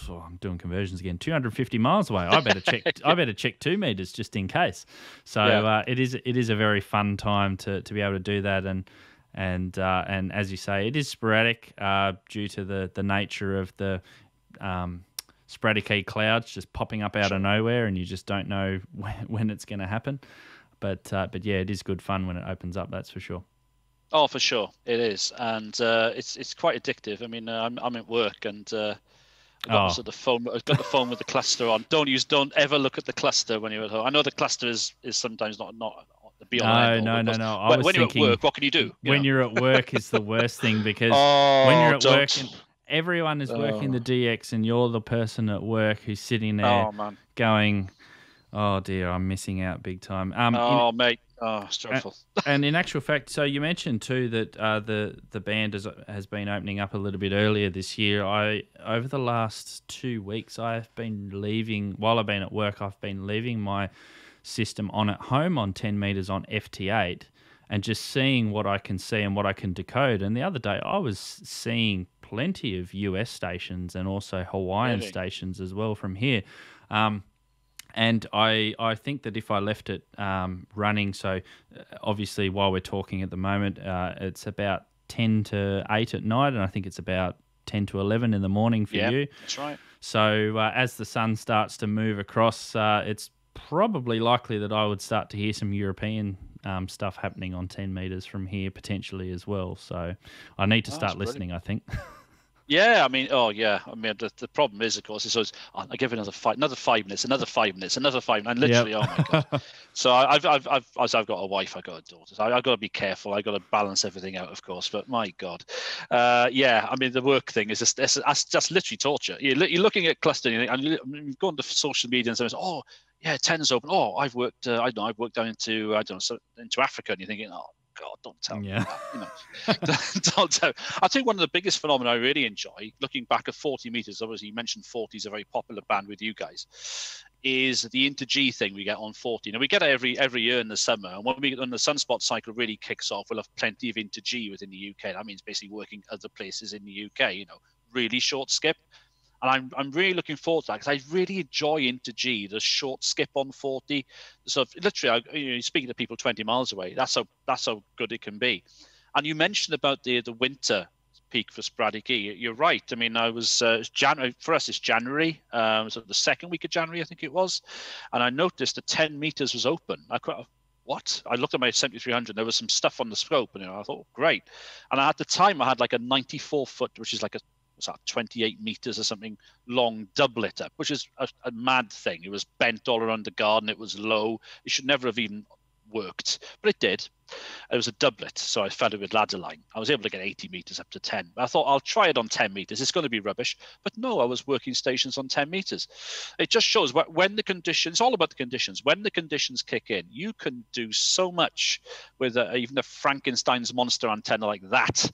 Oh, I'm doing conversions again. 250 miles away. I better check. I better check 2 meters just in case. So it is a very fun time to be able to do that. And as you say, it is sporadic due to the nature of the sporadic E clouds just popping up out of nowhere, and you just don't know when it's going to happen. But yeah, it is good fun when it opens up. That's for sure. Oh, for sure, it is, and it's quite addictive. I mean, I'm at work, and I've got the phone with the cluster on. Don't ever look at the cluster when you're at home. I know the cluster is sometimes not be on. No. I was when thinking, you're at work, what can you do? You're at work is the worst thing, because when you're at work, and everyone is working the DX, and you're the person at work who's sitting there going, "Oh dear, I'm missing out big time." Mate. Oh, stressful. And in actual fact, so you mentioned too that the band has been opening up a little bit earlier this year. Over the last 2 weeks, I've been leaving, while I've been at work, I've been leaving my system on at home on 10 meters on FT8 and just seeing what I can see and what I can decode. And the other day, I was seeing plenty of US stations and also Hawaiian stations as well from here. And I think that if I left it running, so obviously while we're talking at the moment, it's about 10 to 8 at night, and I think it's about 10 to 11 in the morning for you. That's right. So as the sun starts to move across, it's probably likely that I would start to hear some European stuff happening on 10 metres from here potentially as well. So I need to start listening, I think. Yeah, I mean, the problem is, of course, it's always, I give it another five minutes, and literally, oh my god. So I've got a wife, I've got a daughter, so I've got to be careful, I've got to balance everything out, of course. But my god, I mean, the work thing is just, it's just literally torture. You're looking at clustering, and you go onto social media and something, oh yeah, 10's open. Oh, I've worked down into into Africa, and you're thinking, oh god, don't tell me that, you know. Don't tell. I think one of the biggest phenomena I really enjoy, looking back at 40 meters, obviously you mentioned 40 is a very popular band with you guys, is the inter-G thing we get on 40. Now we get it every year in the summer, and when the sunspot cycle really kicks off, we'll have plenty of inter-G within the UK. That means basically working other places in the UK, you know, really short skip. And I'm really looking forward to that, because I really enjoy inter-G, the short skip on 40. So literally, you're speaking to people 20 miles away. That's how good it can be. And you mentioned about the winter peak for sporadic E. You're right. I mean, I was January for us. It's January, so the second week of January, I think it was. And I noticed that 10 meters was open. What? I looked at my 7300, there was some stuff on the scope, and I thought, great. And at the time, I had like a 94-foot, which is like a 28 meters or something long, double it up, which is a mad thing. It was bent all around the garden, it was low, it should never have even worked, but it did. It was a doublet, so I fed it with ladder line. I was able to get 80 meters up to 10. I thought, I'll try it on 10 meters, it's going to be rubbish. But no, I was working stations on 10 meters. It just shows when the conditions, it's all about the conditions. When the conditions kick in, you can do so much with even a Frankenstein's monster antenna like that,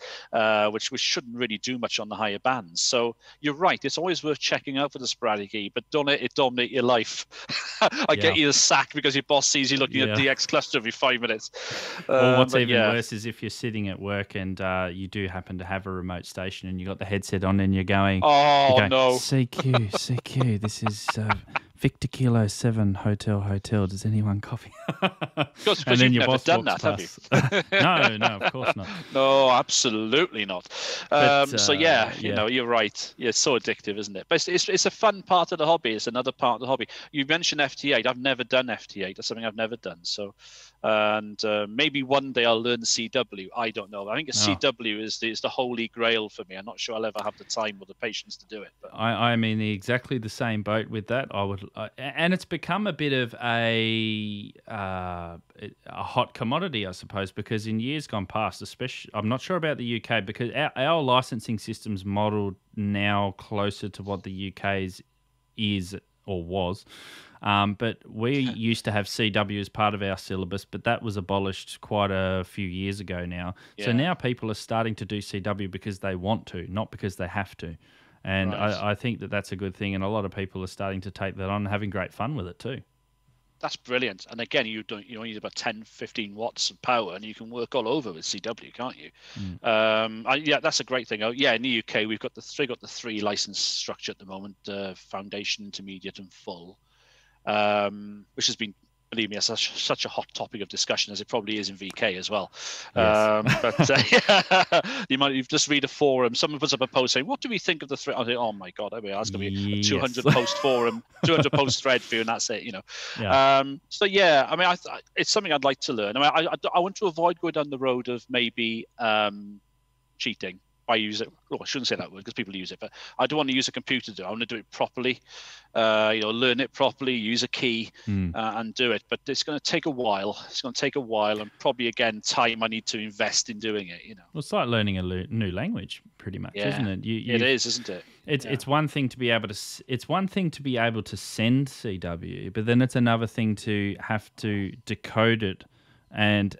which shouldn't really do much on the higher bands. So you're right, it's always worth checking out for the sporadic E, but don't let it dominate your life. Get you the sack because your boss sees you looking at DX cluster every 5 minutes. Well, what's even worse is if you're sitting at work and you do happen to have a remote station and you got the headset on and you're going, CQ, this is Victor Kilo 7 Hotel. Does anyone copy? Because you've never done that, have you? No, of course not. No, absolutely not. But, you're right. Yeah, it's so addictive, isn't it? But it's a fun part of the hobby. It's another part of the hobby. You mentioned FT8. I've never done FT8. That's something I've never done. So And maybe one day I'll learn CW. I don't know. I think CW is the holy grail for me. I'm not sure I'll ever have the time or the patience to do it. But I'm in exactly the same boat with that. I would, and it's become a bit of a hot commodity, I suppose, because in years gone past, especially, I'm not sure about the UK, because our licensing system's modelled now closer to what the UK's is or was. But we used to have CW as part of our syllabus, but that was abolished quite a few years ago now. Yeah. So now people are starting to do CW because they want to, not because they have to. And I think that that's a good thing, and a lot of people are starting to take that on and having great fun with it too. That's brilliant. And again, you only need about 10, 15 watts of power, and you can work all over with CW, can't you? Mm. Yeah, that's a great thing. Oh, yeah, in the UK, we've got the three license structure at the moment, foundation, intermediate, and full. Which has been, believe me, such a hot topic of discussion, as it probably is in VK as well. Yes. You might just read a forum. Someone puts up a post saying, "What do we think of the thread?" I think, "Oh my god, that's going to be a 200 post forum, 200 post thread for you, and that's it." You know. Yeah. So yeah, I mean, it's something I'd like to learn. I mean, I want to avoid going down the road of maybe cheating. I use it. Well, I shouldn't say that word because people use it, but I don't want to use a computer to do it. I want to do it properly, learn it properly, use a key and do it. But it's going to take a while. It's going to take a while, and probably, again, time I need to invest in doing it, you know. Well, it's like learning a new language, pretty much, isn't it? It is, isn't it? It's one thing to be able to send CW, but then it's another thing to have to decode it. And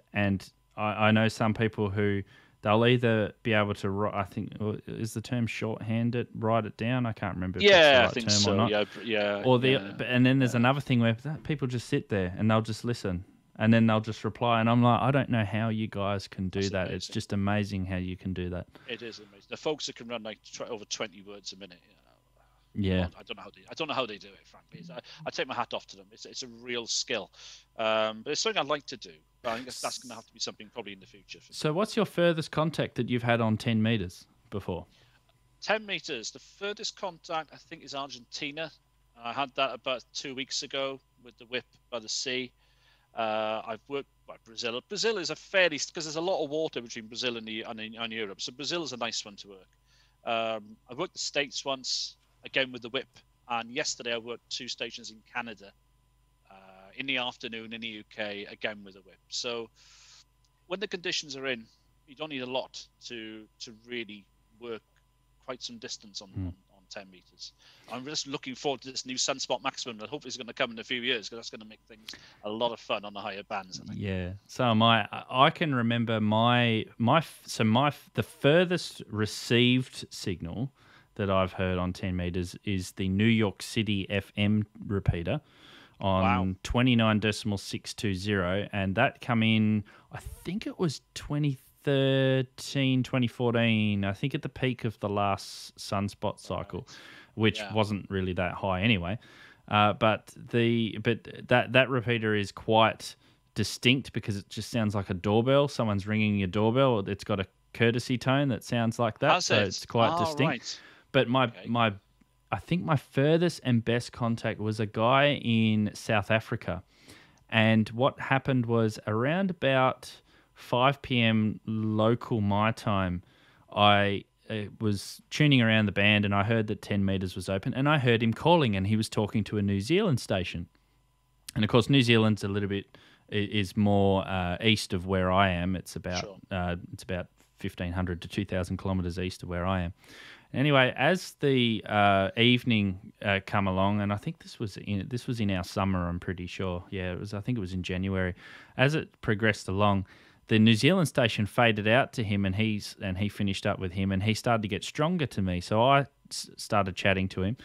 I know some people who, they'll either be able to, I think, is the term shorthand it, write it down? I can't remember if that's the right term or not. Yeah. Or and then there's another thing where people just sit there and they'll just listen, and then they'll just reply, and I'm like, I don't know how you guys can do that. Amazing. It's just amazing how you can do that. It is amazing. The folks that can run like over 20 words a minute. You know, I don't know how they. I don't know how they do it, frankly. I take my hat off to them. It's a real skill, but it's something I'd like to do. But I think that's going to have to be something probably in the future. So what's your furthest contact that you've had on 10 metres before? 10 metres. The furthest contact, I think, is Argentina. I had that about 2 weeks ago with the whip by the sea. I've worked by Brazil. Brazil is a fairly, because there's a lot of water between Brazil and Europe. So Brazil is a nice one to work. I've worked the States once, again with the whip. And yesterday I worked 2 stations in Canada. In the afternoon in the UK, again with a whip. So when the conditions are in, you don't need a lot to really work quite some distance on 10 meters. I'm just looking forward to this new sunspot maximum that hopefully is going to come in a few years, because that's going to make things a lot of fun on the higher bands, I think. Yeah. So I can remember the furthest received signal that I've heard on 10 meters is the New York City FM repeater on 29.620, and that come in, I think it was 2013, 2014, I think at the peak of the last sunspot cycle, which wasn't really that high anyway. But that repeater is quite distinct, because it just sounds like a doorbell. Someone's ringing your doorbell. It's got a courtesy tone that sounds like that. That's so it. It's quite distinct. Right. But I think my furthest and best contact was a guy in South Africa. And what happened was, around about 5 p.m. local my time, I was tuning around the band, and I heard that 10 meters was open, and I heard him calling, and he was talking to a New Zealand station. And of course, New Zealand's is more east of where I am. It's about 1,500 to 2,000 kilometers east of where I am. Anyway, as the evening come along, and I think this was in our summer, I'm pretty sure. Yeah, it was. I think it was in January. As it progressed along, the New Zealand station faded out to him, and he finished up with him, and he started to get stronger to me. So I started chatting to him,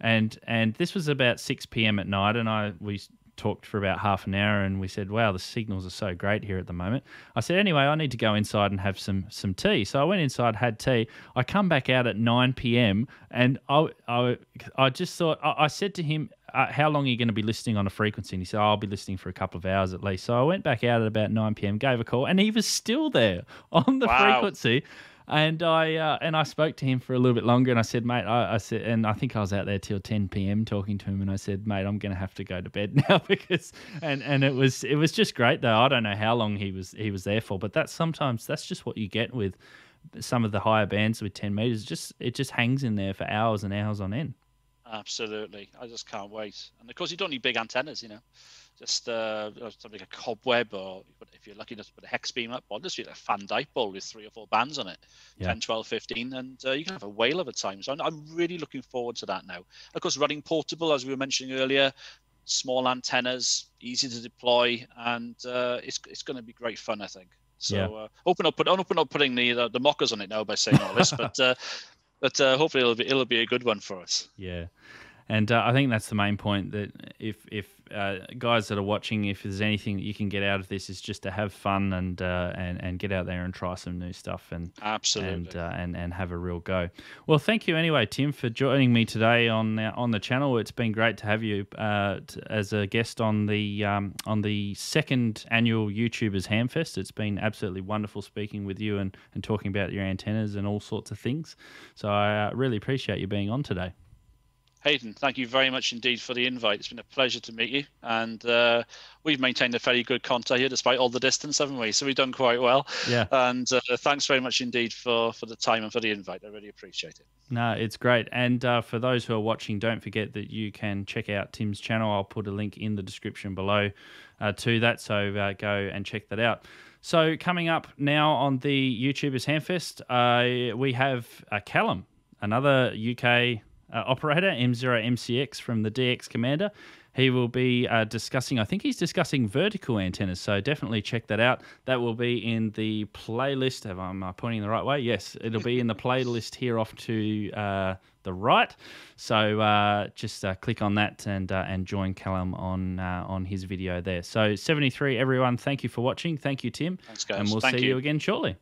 and this was about 6 p.m. at night, and we talked for about half an hour, and we said, wow, the signals are so great here at the moment. I said, anyway, I need to go inside and have some tea. So I went inside, had tea. I come back out at 9 p.m. and I just thought, I said to him, how long are you going to be listening on a frequency? And he said, I'll be listening for a couple of hours at least. So I went back out at about 9 p.m., gave a call, and he was still there on the frequency. And I spoke to him for a little bit longer, and I said, mate, I said, and I think I was out there till 10 p.m. talking to him, and I said, mate, I'm going to have to go to bed now because, and it was just great though. I don't know how long he was there for, but sometimes that's just what you get with some of the higher bands with 10 meters. It just hangs in there for hours and hours on end. Absolutely, I just can't wait. And of course, you don't need big antennas, you know. Just something like a cobweb, or if you're lucky enough to put a hex beam up, or just a fan dyke bulb with 3 or 4 bands on it, yeah. 10, 12, 15, and you can have a whale of a time. So I'm really looking forward to that now. Of course, running portable, as we were mentioning earlier, small antennas, easy to deploy, and it's going to be great fun, I think. So yeah. Open up putting the mockers on it now by saying all this, but hopefully it'll be a good one for us. Yeah. And I think that's the main point, that if guys that are watching, if there's anything that you can get out of this, is just to have fun and get out there and try some new stuff and absolutely and have a real go. Well, thank you anyway, Tim, for joining me today on the channel. It's been great to have you as a guest on the second annual YouTubers Hamfest. It's been absolutely wonderful speaking with you and talking about your antennas and all sorts of things. So I really appreciate you being on today. Hayden, thank you very much indeed for the invite. It's been a pleasure to meet you. And we've maintained a fairly good contact here despite all the distance, haven't we? So we've done quite well. Yeah. And thanks very much indeed for the time and for the invite. I really appreciate it. No, it's great. And for those who are watching, don't forget that you can check out Tim's channel. I'll put a link in the description below to that. So go and check that out. So coming up now on the YouTubers Hamfest, we have Callum, another UK... operator M0MCX from the DX Commander. He will be discussing, I think he's discussing vertical antennas, so definitely check that out. That will be in the playlist. Am I pointing the right way? Yes, it'll be in the playlist here off to the right. So just click on that and join Callum on his video there. So 73, everyone, thank you for watching. Thank you, Tim. Thanks, guys. And we'll see you again shortly.